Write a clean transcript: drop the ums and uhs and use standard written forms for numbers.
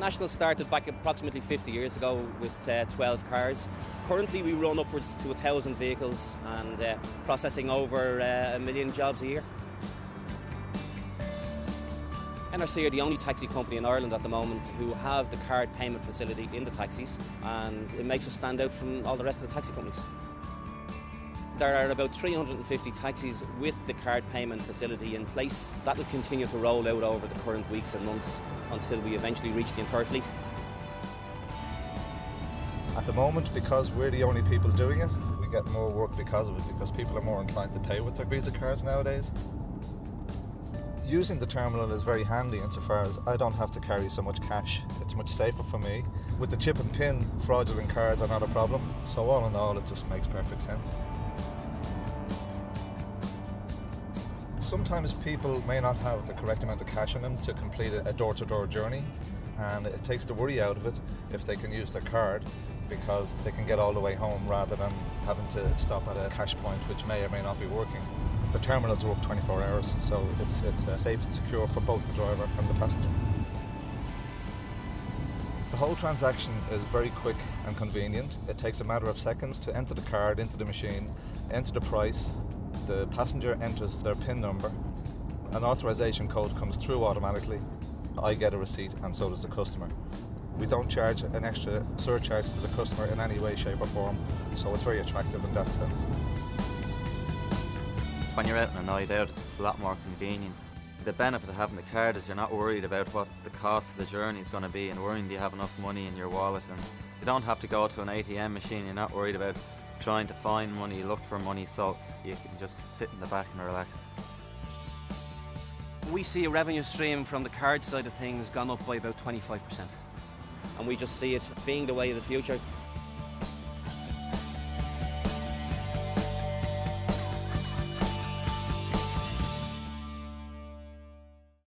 National started back approximately 50 years ago with 12 cars. Currently we run upwards to 1,000 vehicles and processing over 1 million jobs a year. NRC are the only taxi company in Ireland at the moment who have the card payment facility in the taxis, and it makes us stand out from all the rest of the taxi companies. There are about 350 taxis with the card payment facility in place. That will continue to roll out over the current weeks and months until we eventually reach the entire fleet. At the moment, because we're the only people doing it, we get more work because of it, because people are more inclined to pay with their Visa cards nowadays. Using the terminal is very handy insofar as I don't have to carry so much cash. It's much safer for me. With the chip and pin, fraudulent cards are not a problem. So all in all, it just makes perfect sense. Sometimes people may not have the correct amount of cash on them to complete a door-to-door journey, and it takes the worry out of it if they can use their card, because they can get all the way home rather than having to stop at a cash point which may or may not be working. The terminals work 24 hours, so it's safe and secure for both the driver and the passenger. The whole transaction is very quick and convenient. It takes a matter of seconds to enter the card into the machine, enter the price. The passenger enters their PIN number, an authorization code comes through automatically, I get a receipt and so does the customer. We don't charge an extra surcharge to the customer in any way, shape or form, so it's very attractive in that sense. When you're out on a night out, it's just a lot more convenient. The benefit of having the card is you're not worried about what the cost of the journey is going to be and worrying do you have enough money in your wallet, and you don't have to go to an ATM machine, you're not worried about trying to find money, you look for money, so you can just sit in the back and relax. We see a revenue stream from the card side of things gone up by about 25%. And we just see it being the way of the future.